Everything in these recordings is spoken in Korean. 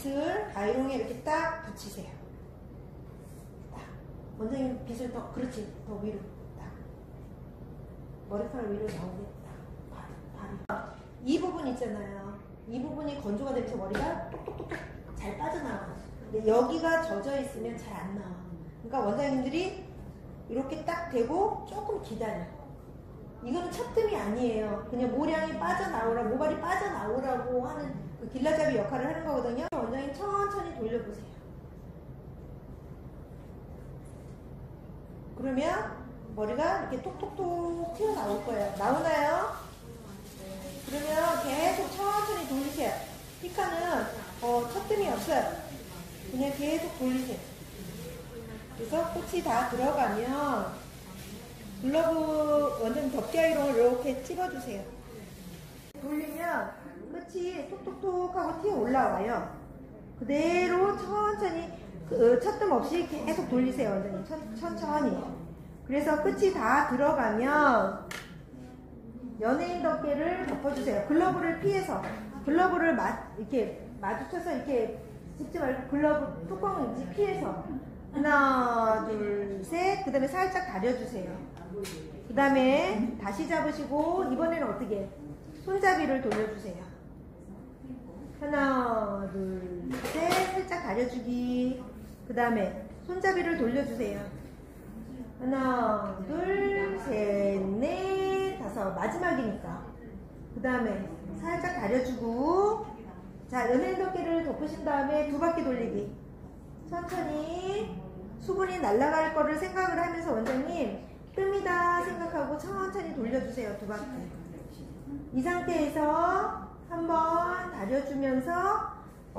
원색연필을 아이롱에 이렇게 딱 붙이세요. 딱. 원색연필을 더, 그렇지, 더 위로. 딱. 머리카락 위로 나오게. 딱. 바로. 이 부분 있잖아요. 이 부분이 건조가 되면서 머리가 똑똑똑 잘 빠져나와. 근데 여기가 젖어있으면 잘 안 나와. 그러니까 원장님들이 이렇게 딱 대고 조금 기다려. 이거는 찹뜸이 아니에요. 그냥 모량이 빠져나오라고, 모발이 빠져나오라고 하는 그 길라잡이 역할을 하는 거거든요. 원장님 천천히 돌려보세요. 그러면 머리가 이렇게 톡톡톡 튀어나올 거예요. 나오나요? 그러면 계속 천천히 돌리세요. 피카는 찹뜸이 없어요. 그냥 계속 돌리세요. 그래서 꽃이 다 들어가면 글러브 완전 덮개 아이롱을 이렇게 찝어주세요. 돌리면 끝이 톡톡톡 하고 튀어 올라와요. 그대로 천천히 찹뜸 없이 계속 돌리세요. 완전히 천천히. 그래서 끝이 다 들어가면 연예인 덮개를 덮어주세요. 글러브를 피해서, 글러브를 이렇게 마주쳐서 이렇게 짚지 말고 글러브 뚜껑인지 피해서 하나, 둘, 셋. 그 다음에 살짝 다려주세요. 그 다음에 다시 잡으시고 이번에는 어떻게 해? 손잡이를 돌려주세요. 하나, 둘, 셋. 살짝 다려주기. 그 다음에 손잡이를 돌려주세요. 하나, 둘, 셋, 넷. 마지막이니까 그 다음에 살짝 다려주고, 자, 연예인 덮개를 덮으신 다음에 두 바퀴 돌리기. 천천히 수분이 날아갈 거를 생각을 하면서 원장님 뜸이다 생각하고 천천히 돌려주세요. 두 바퀴. 이 상태에서 한번 다려주면서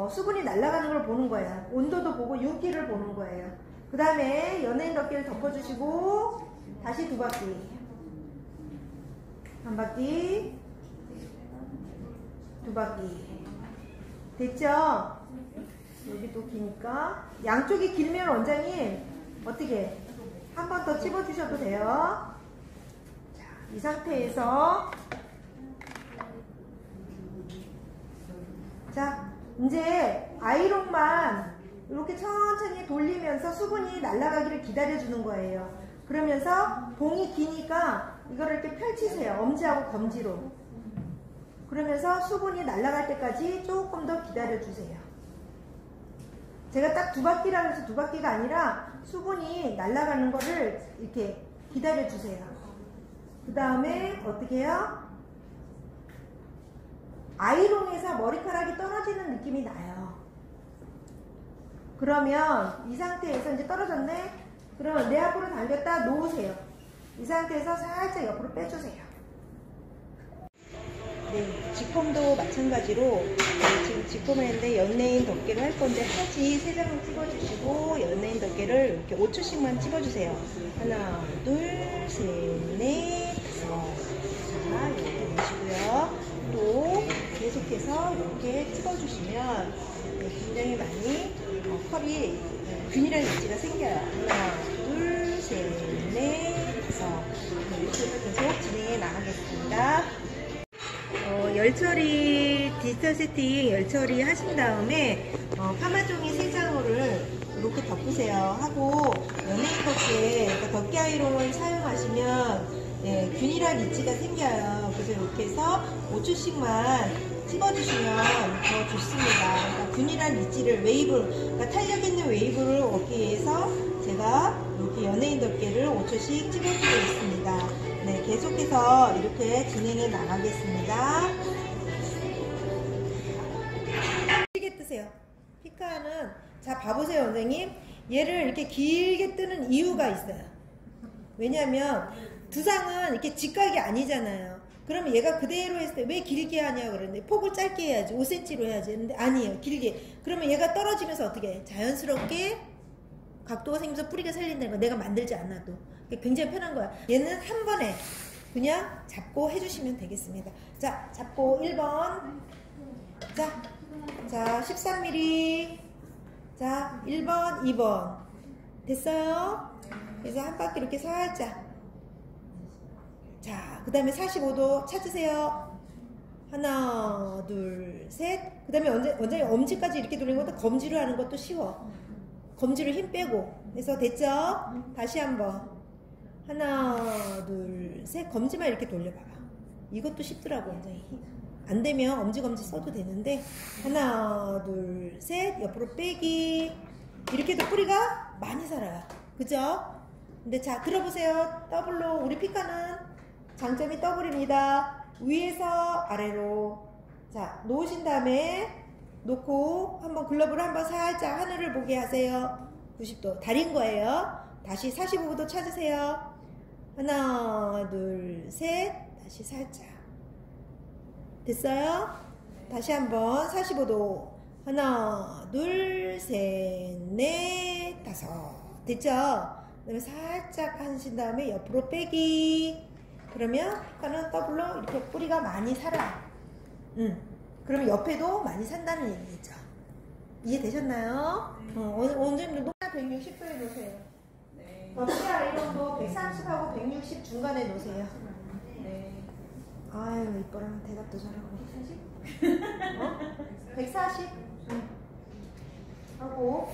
수분이 날아가는 걸 보는 거예요. 온도도 보고 윤기를 보는 거예요. 그 다음에 연예인 덮개를 덮어주시고 다시 두 바퀴. 한 바퀴, 두 바퀴. 됐죠? 여기도 기니까. 양쪽이 길면 원장님, 어떻게? 한 번 더 찝어주셔도 돼요. 자, 이 상태에서. 자, 이제 아이롱만 이렇게 천천히 돌리면서 수분이 날아가기를 기다려주는 거예요. 그러면서 봉이 기니까 이거를 이렇게 펼치세요. 엄지하고 검지로. 그러면서 수분이 날아갈 때까지 조금 더 기다려주세요. 제가 딱 두 바퀴라고 해서 두 바퀴가 아니라 수분이 날아가는 거를 이렇게 기다려주세요. 그 다음에 어떻게 해요? 아이롱에서 머리카락이 떨어지는 느낌이 나요. 그러면 이 상태에서 이제 떨어졌네? 그럼 내 앞으로 당겼다 놓으세요. 이 상태에서 살짝 옆으로 빼주세요. 네, 직폼도 마찬가지로 지금 직폼을 했는데 연예인 덮개를 할 건데 파지 3장을 찝어주시고 연예인 덮개를 이렇게 5초씩만 찝어주세요. 하나, 둘, 셋, 넷, 다섯. 자, 이렇게 되시고요. 또 계속해서 이렇게 찝어주시면 굉장히 많이 컬이 균일한 위치가 생겨요. 하나, 둘, 셋, 넷. 계속 진행해 나가겠습니다. 열처리, 디지털 세팅 열처리 하신 다음에 파마종이 3장을 이렇게 덮으세요. 하고 연예인 덮개, 그러니까 덮개 아이롱을 사용하시면 예, 균일한 위치가 생겨요. 그래서 이렇게 해서 5초씩만 찝어주시면 더 좋습니다. 그러니까 균일한 위치를 웨이브, 그러니까 탄력 있는 웨이브를 얻기 위해서 제가 이렇게 연예인 덮개를 5초씩 찝어주고 있습니다. 네, 계속해서 이렇게 진행해 나가겠습니다. 길게 뜨세요. 피카는, 자, 봐보세요, 선생님. 얘를 이렇게 길게 뜨는 이유가 있어요. 왜냐면 두상은 이렇게 직각이 아니잖아요. 그러면 얘가 그대로 했을 때 왜 길게 하냐 그러는데 폭을 짧게 해야지, 5cm로 해야지 했는데 아니에요, 길게. 그러면 얘가 떨어지면서 어떻게 해? 자연스럽게 각도가 생기면서 뿌리가 살린다는 거, 내가 만들지 않아도 굉장히 편한 거야. 얘는 한 번에 그냥 잡고 해주시면 되겠습니다. 자, 잡고 1번. 자 13mm. 자, 1번, 2번. 됐어요? 그래서 한 바퀴 이렇게 살짝. 자, 그 다음에 45도 찾으세요. 하나, 둘, 셋. 그 다음에 원장님 엄지까지 이렇게 돌리는 것도 검지로 하는 것도 쉬워. 검지로 힘 빼고. 그래서 됐죠? 다시 한번. 하나, 둘, 셋. 검지만 이렇게 돌려봐봐. 이것도 쉽더라고, 원장님. 안 되면 엄지검지 써도 되는데. 하나, 둘, 셋. 옆으로 빼기. 이렇게 해도 뿌리가 많이 살아요. 그죠? 근데 자, 들어보세요. 더블로. 우리 피카는 장점이 더블입니다. 위에서 아래로. 자, 놓으신 다음에 놓고 한번 글러브를 한번 살짝 하늘을 보게 하세요. 90도. 다린 거예요. 다시 45도 찾으세요. 하나, 둘, 셋. 다시 살짝. 됐어요? 다시 한번 45도. 하나, 둘, 셋, 넷, 다섯. 됐죠? 그다음에 살짝 하신 다음에 옆으로 빼기. 그러면 피카는 더블로 이렇게 뿌리가 많이 살아. 그러면 옆에도 많이 산다는 얘기죠. 이해되셨나요? 원장님도 160도에 놓으세요. 네. 피카 이런거 130하고 160 중간에 놓으세요. 네. 아유 이뻐라. 대답도 잘하고. 140? 어? 140? 하고.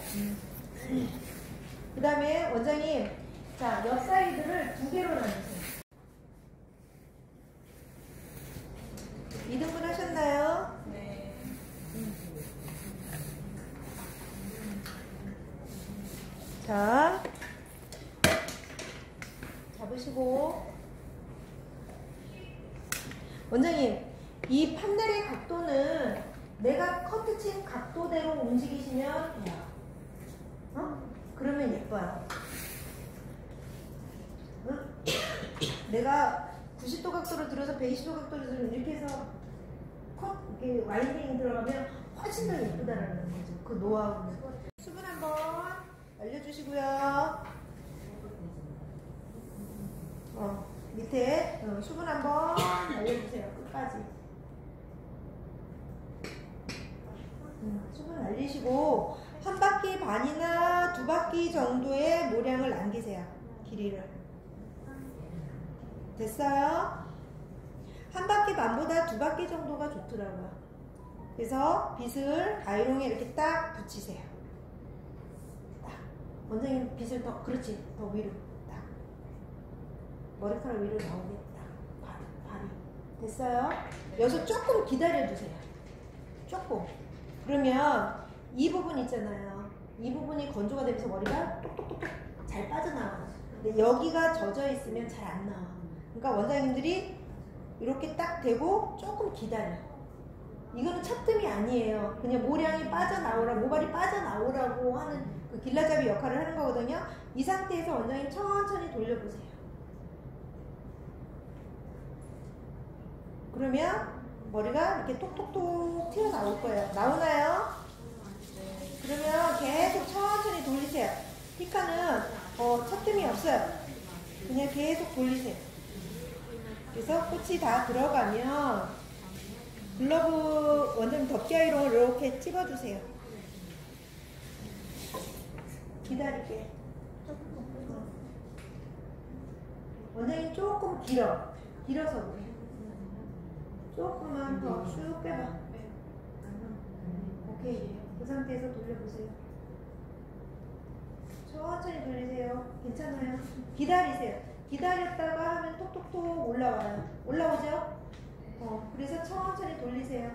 그 다음에 원장님, 자, 옆 사이드를 두 개로 나누세요. 2등분 하셨나요? 네. 자, 잡으시고. 원장님, 이 판넬의 각도는 내가 커트 친 각도대로 움직이시면 돼요. 어? 그러면 예뻐요. 응? 내가 90도 각도로 들어서 120도 각도로 들어서 이렇게 해서 컷, 이렇게 와인딩 들어가면 훨씬 더 예쁘다라는 거죠. 그 노하우는. 수분 한번 알려주시고요. 밑에 수분 한번 알려주세요. 끝까지. 수분 알리시고. 한 바퀴 반이나 두 바퀴 정도의 모량을 남기세요. 길이를. 됐어요? 한 바퀴 반보다 두 바퀴 정도가 좋더라고요. 그래서 빗을 가위롱에 이렇게 딱 붙이세요. 딱. 원장님 빗을 더, 그렇지. 더 위로. 딱. 머리카락 위로 나오게. 딱. 바로. 됐어요? 여기서 조금 기다려주세요. 조금. 그러면 이 부분 있잖아요. 이 부분이 건조가 되면서 머리가 똑똑똑똑 잘 빠져나와요. 근데 여기가 젖어 있으면 잘 안 나와. 그러니까 원장님들이 이렇게 딱 대고 조금 기다려. 이거는 찹뜸이 아니에요. 그냥 모량이 빠져나오라고, 모발이 빠져나오라고 하는 그 길라잡이 역할을 하는 거거든요. 이 상태에서 원장님 천천히 돌려보세요. 그러면 머리가 이렇게 톡톡톡 튀어나올 거예요. 나오나요? 그러면 계속 천천히 돌리세요. 피카는 찹뜸이 없어요. 그냥 계속 돌리세요. 그래서 꽃이 다 들어가면 글러브 원장님 덮개 아이롱을 이렇게 찝어주세요. 기다릴게. 원장님 조금 길어. 길어서 그래. 조금만 더 쭉 빼봐. 오케이. 그 상태에서 돌려보세요. 천천히 돌리세요. 괜찮아요. 기다리세요. 기다렸다가 하면 톡톡톡 올라와요. 올라오죠? 그래서 천천히 돌리세요.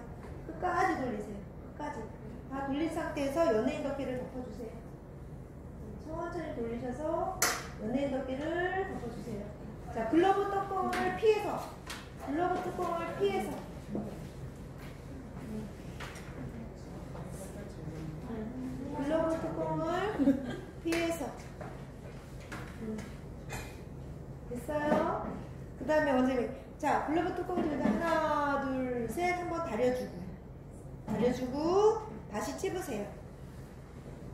끝까지 돌리세요. 끝까지. 다 돌린 상태에서 연예인 덮개를 덮어주세요. 천천히 돌리셔서 연예인 덮개를 덮어주세요. 자, 글러브 뚜껑을 피해서. 글러브 뚜껑을 피해서. 글러브 뚜껑을 피해서. 됐어요? 그 다음에 원장님, 자, 글러브 뚜껑을 들고 하나, 둘, 셋 한번 다려주고, 다려주고 다시 찝으세요.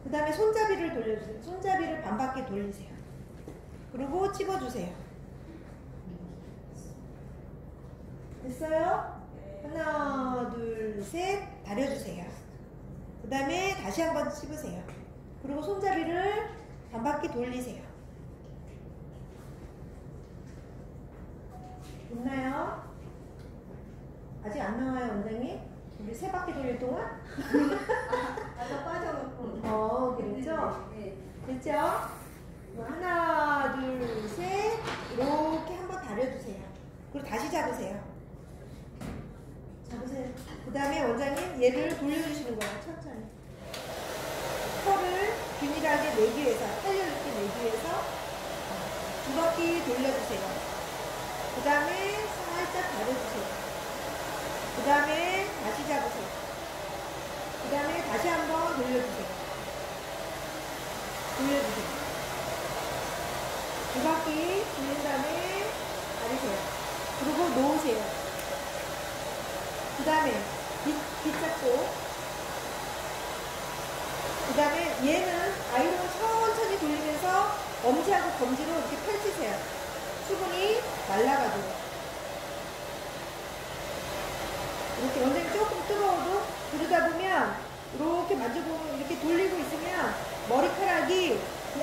그 다음에 손잡이를 돌려주세요. 손잡이를 반 바퀴 돌리세요. 그리고 찝어주세요. 됐어요? 하나, 둘, 셋 다려주세요. 그 다음에 다시 한번 씹으세요. 그리고 손잡이를 반바퀴 돌리세요. 됐나요? 아직 안 나와요, 원장님? 우리 세 바퀴 돌릴 동안? 아까 빠져갖고. 그랬죠? 네. 됐죠? 하나, 둘, 셋. 이렇게 한번 다려주세요. 그리고 다시 잡으세요. 잡으세요. 그 다음에 원장님, 얘를 돌려주시는 거예요. 천천히. 털을 균일하게 내기 위해서, 탄력있게 내기 위해서 두 바퀴 돌려주세요. 그 다음에 살짝 다려주세요. 그 다음에 다시 잡으세요. 그 다음에 다시 한번 돌려주세요. 돌려주세요. 두 바퀴 돌린 다음에 가리세요. 그리고 놓으세요. 그 다음에 빗잡고. 그 다음에 얘는 아이롱을 천천히 돌리면서 엄지하고 검지로 이렇게 펼치세요. 수분이 날아가도록. 이렇게 원장님 조금 뜨거워도 그러다 보면 이렇게 만져보면 이렇게 돌리고 있으면 머리카락이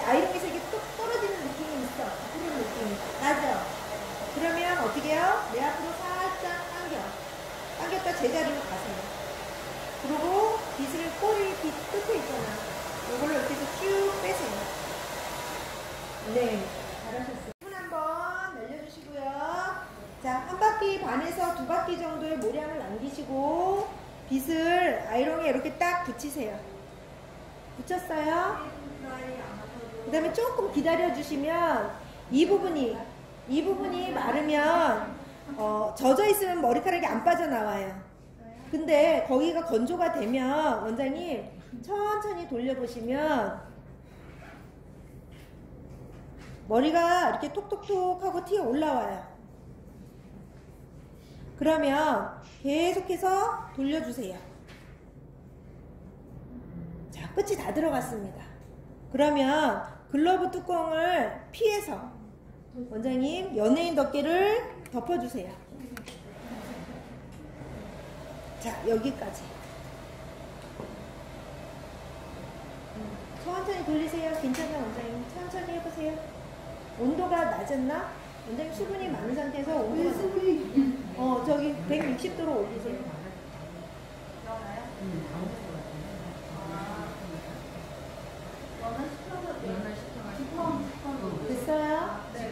아이롱에서 이렇게 뚝 떨어지는 느낌이 있어. 그런 느낌. 맞아. 그러면 어떻게 해요? 내 앞으로 살짝 당겨. 당겼다 제자리로 가세요. 그리고 빗을 꼬리 빗 끝에 있잖아. 이걸로 이렇게 해서 쭉 빼세요. 네. 잘하셨어요. 자, 한 바퀴 반에서 두 바퀴 정도의 모량을 남기시고 빗을 아이롱에 이렇게 딱 붙이세요. 붙였어요? 그 다음에 조금 기다려주시면 이 부분이 마르면 젖어있으면 머리카락이 안 빠져나와요. 근데 거기가 건조가 되면 원장님 천천히 돌려보시면 머리가 이렇게 톡톡톡 하고 튀어 올라와요. 그러면 계속해서 돌려주세요. 자, 끝이 다 들어갔습니다. 그러면 글러브 뚜껑을 피해서 원장님 연예인 덮개를 덮어주세요. 자, 여기까지 천천히 돌리세요. 괜찮아요, 원장님. 천천히 해보세요. 온도가 낮았나? 원장님 수분이 많은 상태에서 온도가 수분이 저기 160도로 올리세요. 됐어요? 네.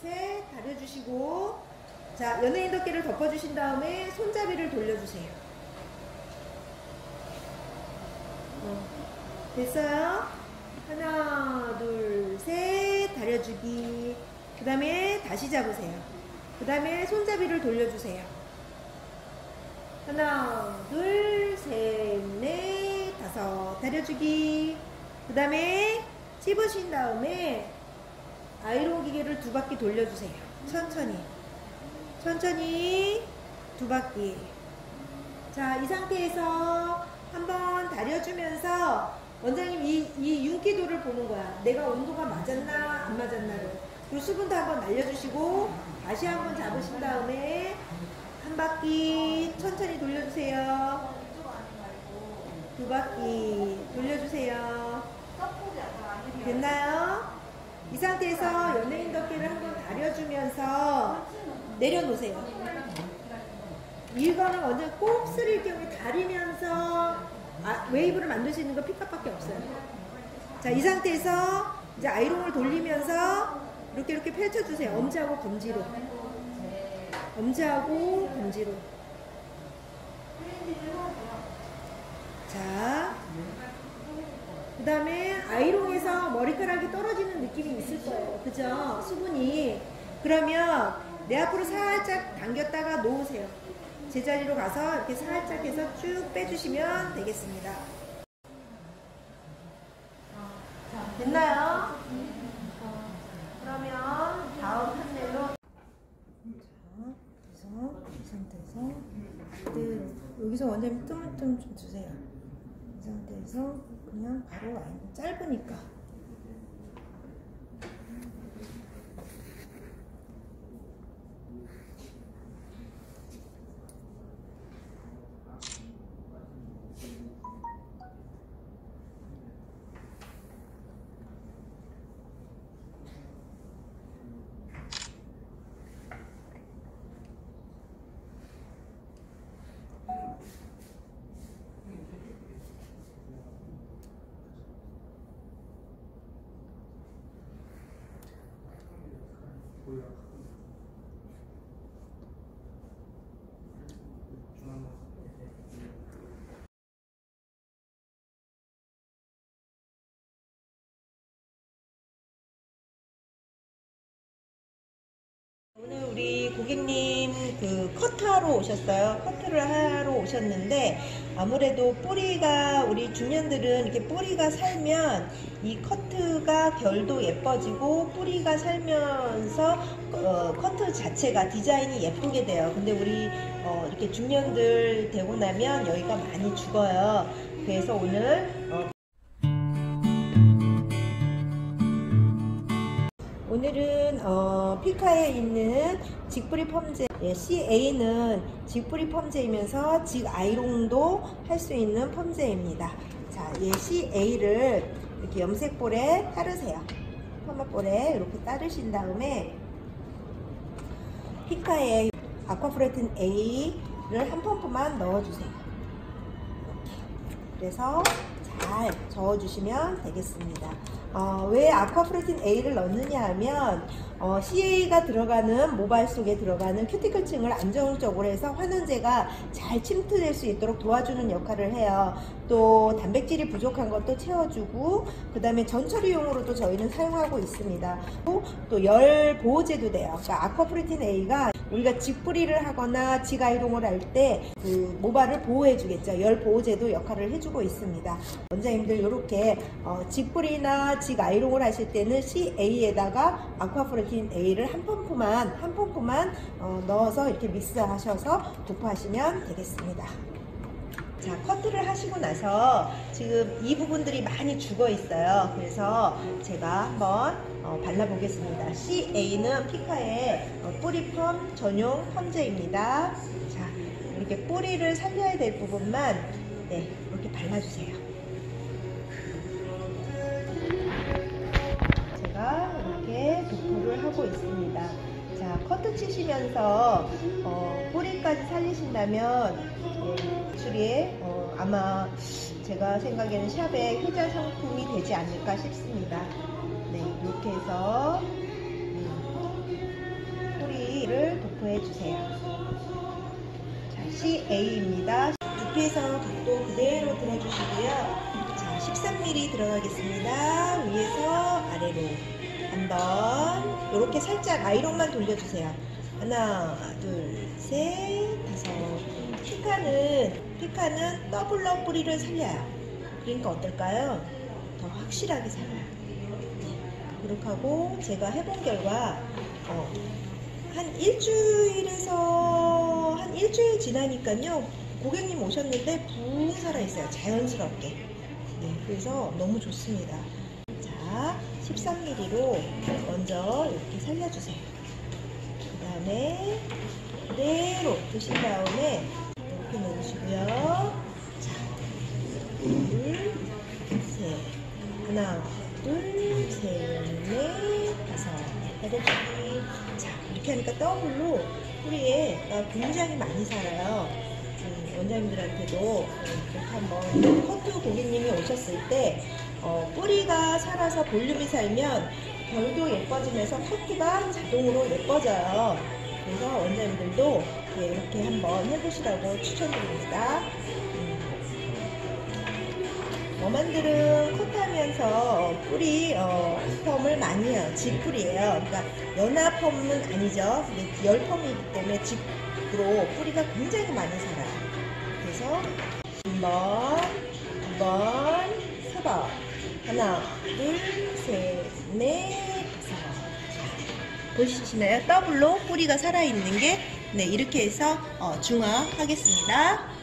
셋 다려주시고, 자, 연예인 덮개를 덮어주신 다음에 손잡이를 돌려주세요. 됐어요? 하나, 둘, 셋, 다려주기. 그 다음에 다시 잡으세요. 그 다음에 손잡이를 돌려주세요. 하나, 둘, 셋, 넷, 다섯, 다려주기. 그 다음에 찝으신 다음에 아이롱 기계를 두 바퀴 돌려주세요. 천천히. 천천히 두 바퀴. 자, 이 상태에서 한번 다려주면서 원장님 이 윤기도를 보는 거야. 내가 온도가 맞았나 안 맞았나를. 그리고 수분도 한번 날려주시고 다시 한번 잡으신 다음에 한 바퀴 천천히 돌려주세요. 두 바퀴 돌려주세요. 됐나요? 이 상태에서 연예인 덮개를 한번 다려주면서 내려놓으세요. 이거는 완전 곱슬일 경우에 다리면서 웨이브를 만들 수 있는 건 피카밖에 없어요. 자, 이 상태에서 이제 아이롱을 돌리면서 이렇게 펼쳐주세요. 엄지하고 검지로. 엄지하고 검지로. 자, 그 다음에 아이롱에서 머리카락이 떨어지는 느낌이 있을 거예요. 그죠? 수분이. 그러면 내 앞으로 살짝 당겼다가 놓으세요. 제자리로 가서 이렇게 살짝 해서 쭉 빼주시면 되겠습니다. 됐나요? 그러면 다음 판넬로. 자, 그래서 이 상태에서 여기서 원장님 뜸을 좀 주세요. 이 상태에서 그냥 바로 라인 짧으니까. 오늘 우리 고객님 커트하러 오셨어요. 커트를 하러 오셨는데 아무래도 뿌리가 우리 중년들은 이렇게 뿌리가 살면 이 커트가 결도 예뻐지고 뿌리가 살면서 커트 자체가 디자인이 예쁘게 돼요. 근데 우리 이렇게 중년들 되고 나면 여기가 많이 죽어요. 그래서 오늘 피카에 있는 직뿌리 펌제, CA는 직뿌리 펌제이면서 직아이롱도 할 수 있는 펌제입니다. 자, 이 CA를 이렇게 염색볼에 따르세요. 파마볼에 이렇게 따르신 다음에 피카에 아쿠아프레틴 A를 한 펌프만 넣어주세요. 이렇게. 그래서 잘 저어주시면 되겠습니다. 왜 아쿠아프레틴 A를 넣느냐 하면 CA가 들어가는 모발 속에 들어가는 큐티클층을 안정적으로 해서 환원제가 잘 침투될 수 있도록 도와주는 역할을 해요. 또 단백질이 부족한 것도 채워주고, 그 다음에 전처리용으로도 저희는 사용하고 있습니다. 또 열 보호제도 돼요. 그러니까 아쿠아프레틴 A가 우리가 직뿌리를 하거나 직아이롱을 할 때 그 모발을 보호해 주겠죠. 열 보호제도 역할을 해주고 있습니다. 원장님들 이렇게 직뿌리나 직아이롱을 하실 때는 CA에다가 아쿠아프레틴 A를 한 펌프만 넣어서 이렇게 믹스하셔서 도포하시면 되겠습니다. 자, 커트를 하시고 나서 지금 이 부분들이 많이 죽어 있어요. 그래서 제가 한번 발라보겠습니다. CA는 피카의 뿌리펌 전용 펌제입니다. 자, 이렇게 뿌리를 살려야 될 부분만 이렇게 발라주세요. 제가 이렇게 도포를 하고 있습니다. 자, 커트 치시면서 뿌리까지 살리신다면 아마 제가 생각에는 샵에 효자 상품이 되지 않을까 싶습니다. 네, 이렇게 해서 뿌리를 도포해 주세요. 자, CA입니다. 두피에서 각도 그대로 들어주시고요. 자, 13mm 들어가겠습니다. 위에서 아래로 한번 이렇게 살짝 아이롱만 돌려주세요. 하나, 둘, 셋, 다섯. 피카는 더블러 뿌리를 살려요. 그러니까 어떨까요? 더 확실하게 살아요. 그렇게 하고 제가 해본 결과 한 일주일에서 한 일주일 지나니까요, 고객님 오셨는데 붕 살아있어요. 자연스럽게. 네, 그래서 너무 좋습니다. 자, 13mm로 먼저 이렇게 살려주세요. 그 다음에 그대로 드신 다음에 이렇게 넣으시고요. 자, 둘, 셋, 하나, 둘, 셋, 넷, 다섯, 여덟, 자, 이렇게 하니까 더블로 뿌리에가 굉장히 많이 살아요. 원장님들한테도 이렇게 한번 커트 고객님이 오셨을 때 뿌리가 살아서 볼륨이 살면 결도 예뻐지면서 커트가 자동으로 예뻐져요. 그래서 원장님들도 이렇게 한번 해보시라고 추천드립니다. 머만들은 커트하면서 뿌리 펌을 많이 해요. 직펌이에요. 그러니까 연화 펌은 아니죠. 열 펌이기 때문에 직으로 뿌리가 굉장히 많이 살아요. 그래서 1번, 2번, 3번, 하나, 둘, 셋, 넷, 보시나요? 더블로 뿌리가 살아있는 게, 네, 이렇게 해서 중화하겠습니다.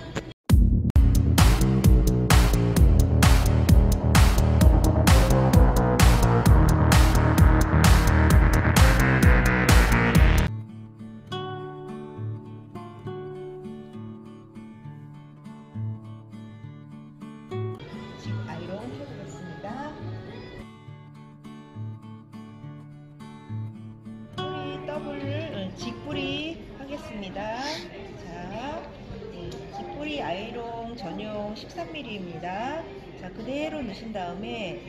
직뿌리 하겠습니다. 자, 직뿌리 나일론 전용 13mm입니다. 자, 그대로 넣으신 다음에,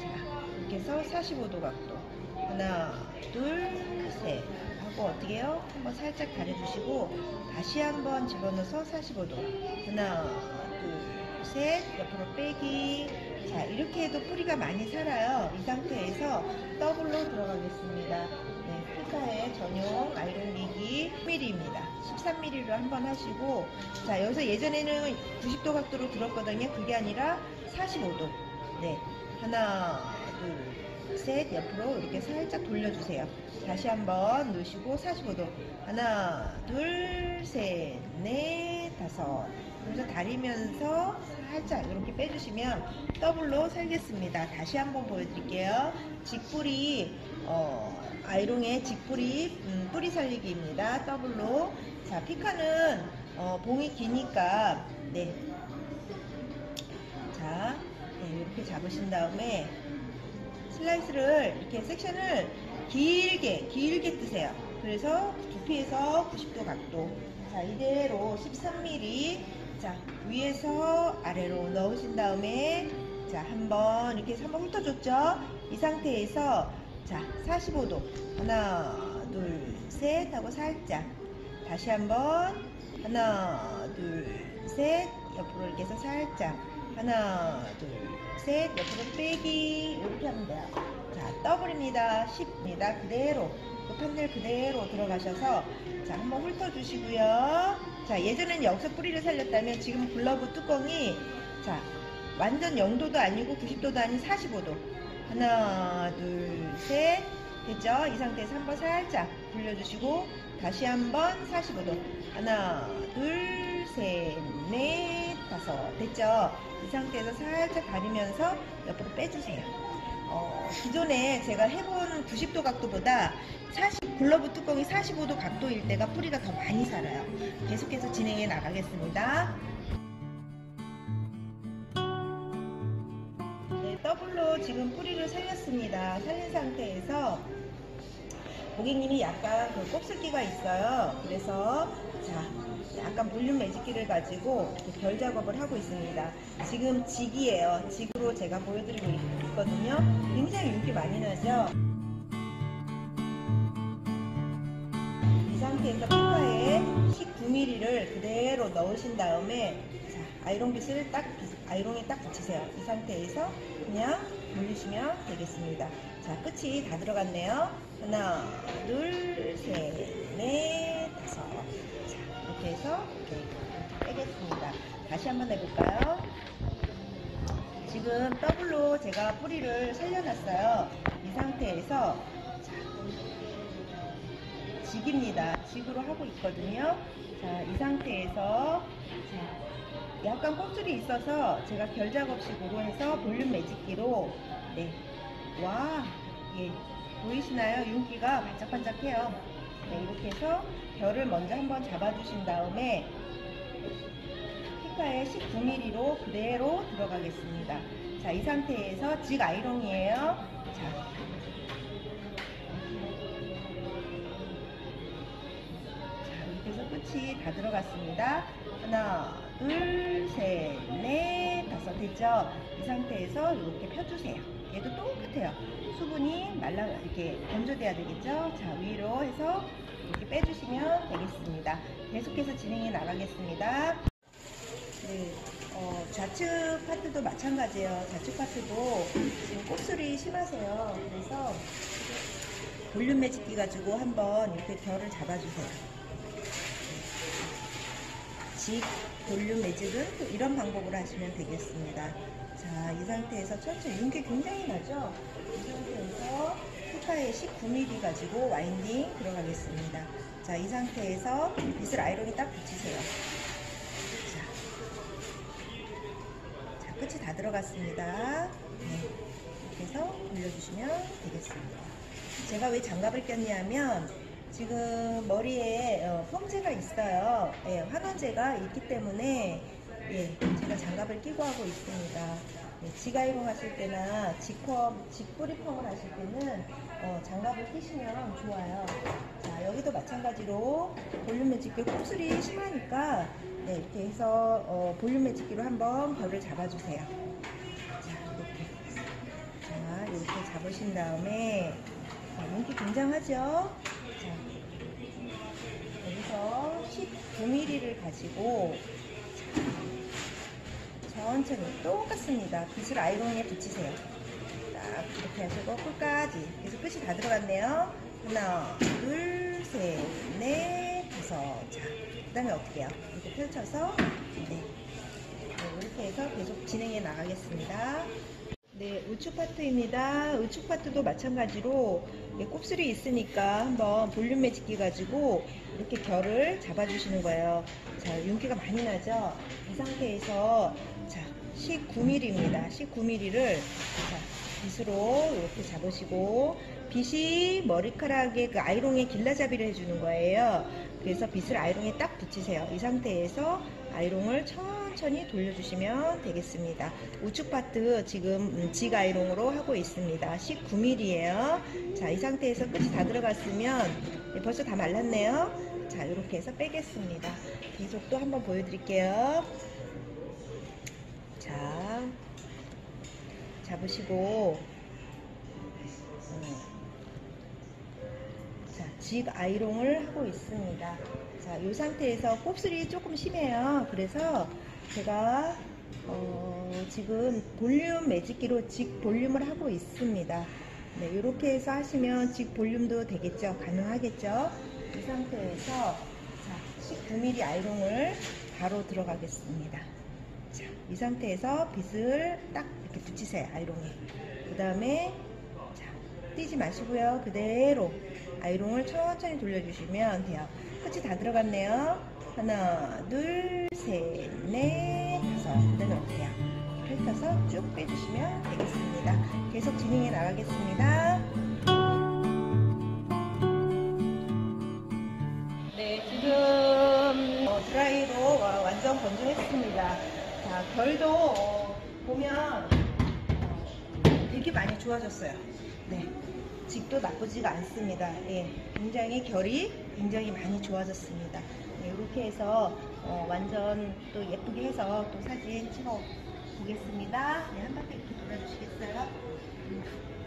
자, 이렇게 해서 45도 각도. 하나, 둘, 셋. 하고 어떻게 해요? 한번 살짝 달여주시고, 다시 한번 집어넣어서 45도. 하나, 둘, 셋. 옆으로 빼기. 자, 이렇게 해도 뿌리가 많이 살아요. 이 상태에서 더블로 들어가겠습니다. 네, 피카의 전용 아이론 미기 10mm입니다. 13mm로 한번 하시고, 자, 여기서 예전에는 90도 각도로 들었거든요. 그게 아니라 45도. 네, 하나, 둘, 셋. 옆으로 이렇게 살짝 돌려주세요. 다시 한번 넣으시고 45도. 하나, 둘, 셋, 넷, 다섯. 그래서 다리면서 살짝 이렇게 빼주시면 더블로 살겠습니다. 다시 한번 보여드릴게요. 직뿌리, 아이롱의 직뿌리, 뿌리 살리기입니다. 더블로. 자, 피카는, 봉이 기니까, 네. 자, 네, 이렇게 잡으신 다음에 슬라이스를, 이렇게 섹션을 길게 뜨세요. 그래서 두피에서 90도 각도. 자, 이대로 13mm. 자, 위에서 아래로 넣으신 다음에, 자, 한번 이렇게 한번 훑어줬죠? 이 상태에서, 자, 45도. 하나, 둘, 셋 하고 살짝. 다시 한번. 하나, 둘, 셋. 옆으로 이렇게 해서 살짝. 하나, 둘, 셋. 옆으로 빼기. 이렇게 하면 돼요. 자, 더블입니다. 10입니다. 그대로. 그 판넬 그대로 들어가셔서, 자, 한번 훑어주시고요. 자, 예전에는 여기서 뿌리를 살렸다면 지금 글러브 뚜껑이, 자, 완전 0도도 아니고 90도도 아닌 45도. 하나, 둘, 셋. 됐죠? 이 상태에서 한번 살짝 돌려주시고 다시 한번 45도. 하나, 둘, 셋, 넷, 다섯. 됐죠? 이 상태에서 살짝 가리면서 옆으로 빼주세요. 기존에 제가 해본 90도 각도보다 글러브 뚜껑이 45도 각도일 때가 뿌리가 더 많이 살아요. 계속해서 진행해 나가겠습니다. 네, 더블로 지금 뿌리를 살렸습니다. 살린 상태에서 고객님이 약간 그 곱슬기가 있어요. 그래서 자, 약간 볼륨 매직기를 가지고 이렇게 별 작업을 하고 있습니다. 지금 직이에요. 직으로 제가 보여드리고 있거든요. 굉장히 윤기 많이 나죠. 상태에서 피카에 19mm를 그대로 넣으신 다음에, 자, 아이롱빗을 딱, 아이롱에 딱 붙이세요. 이 상태에서 그냥 돌리시면 되겠습니다. 자, 끝이 다 들어갔네요. 하나, 둘, 셋, 넷, 다섯. 자, 이렇게 해서 이렇게 빼겠습니다. 다시 한번 해볼까요? 지금 더블로 제가 뿌리를 살려놨어요. 이 상태에서, 자, 직입니다. 직으로 하고 있거든요. 자, 이 상태에서, 자, 약간 껍질이 있어서 제가 결 작업식으로 해서 볼륨 매직기로, 네, 와, 예, 보이시나요? 윤기가 반짝반짝해요. 네, 이렇게 해서 결을 먼저 한번 잡아주신 다음에 피카에 19mm로 그대로 들어가겠습니다. 자, 이 상태에서 직 아이롱이에요. 자, 그래서 끝이 다 들어갔습니다. 하나, 둘, 셋, 넷, 다섯. 됐죠? 이 상태에서 이렇게 펴주세요. 얘도 똑같아요. 수분이 말라, 이렇게 건조돼야 되겠죠? 자, 위로 해서 이렇게 빼주시면 되겠습니다. 계속해서 진행해 나가겠습니다. 네, 좌측 파트도 마찬가지예요. 좌측 파트도 지금 곱슬이 심하세요. 그래서 볼륨 매직기 가지고 한번 이렇게 결을 잡아주세요. 직, 볼륨 매직은 또 이런 방법으로 하시면 되겠습니다. 자, 이 상태에서 천천히, 윤기 굉장히 나죠? 이 상태에서 피카에 19mm 가지고 와인딩 들어가겠습니다. 자, 이 상태에서 빗을 아이롱에 딱 붙이세요. 자, 자, 끝이 다 들어갔습니다. 네, 이렇게 해서 돌려주시면 되겠습니다. 제가 왜 장갑을 꼈냐면 지금 머리에 펌제가 있어요. 예, 환원제가 있기 때문에, 예, 제가 장갑을 끼고 하고 있습니다. 예, 지가이롱 하실 때나 직뿌리펌을 하실 때는 장갑을 끼시면 좋아요. 자, 여기도 마찬가지로 볼륨 매직기 곱슬이 심하니까 네, 이렇게 해서 볼륨 매직기로 한번 결을 잡아주세요. 자, 이렇게. 자, 이렇게 잡으신 다음에, 자, 인기 굉장하죠? 자, 여기서 19mm를 가지고, 자, 천천히 똑같습니다. 빗을 아이롱에 붙이세요. 딱 이렇게 하시고 끝까지. 그래서 끝이 다 들어갔네요. 하나, 둘, 셋, 넷, 다섯. 자, 그 다음에 어떻게 해요? 이렇게 펼쳐서, 네. 이렇게 해서 계속 진행해 나가겠습니다. 네, 우측 파트입니다. 우측 파트도 마찬가지로 곱슬이 있으니까 한번 볼륨 매직기 가지고 이렇게 결을 잡아주시는 거예요. 자, 윤기가 많이 나죠? 이 상태에서 자, 19mm입니다. 19mm를 자, 빗으로 이렇게 잡으시고, 빗이 머리카락에 그 아이롱에 길라잡이를 해주는 거예요. 그래서 빗을 아이롱에 딱 붙이세요. 이 상태에서 아이롱을 천천히 돌려주시면 되겠습니다. 우측 파트 지금 직 아이롱으로 하고 있습니다. 19mm예요. 자, 이 상태에서 끝이 다 들어갔으면 벌써 다 말랐네요. 자, 이렇게 해서 빼겠습니다. 계속도 한번 보여드릴게요. 자, 잡으시고, 자, 직 아이롱을 하고 있습니다. 자, 이 상태에서 곱슬이 조금 심해요. 그래서 제가 지금 볼륨 매직기로 직 볼륨을 하고 있습니다. 네, 이렇게 해서 하시면 직 볼륨도 되겠죠? 가능하겠죠? 이 상태에서 자, 19mm 아이롱을 바로 들어가겠습니다. 자, 이 상태에서 빗을 딱 이렇게 붙이세요. 아이롱에. 그 다음에 뛰지 마시고요. 그대로 아이롱을 천천히 돌려주시면 돼요. 끝이 다 들어갔네요. 하나, 둘, 셋, 넷, 다섯. 그대로 어때요? 펼쳐서 쭉 빼주시면 되겠습니다. 계속 진행해 나가겠습니다. 네, 지금 드라이로 완전 건조했습니다. 자, 결도 보면 되게 많이 좋아졌어요. 네, 직도 나쁘지가 않습니다. 예, 굉장히 결이 굉장히 많이 좋아졌습니다. 네, 이렇게 해서 완전 또 예쁘게 해서 또 사진 찍어 보겠습니다. 네, 한 바퀴 이렇게 돌아주시겠어요?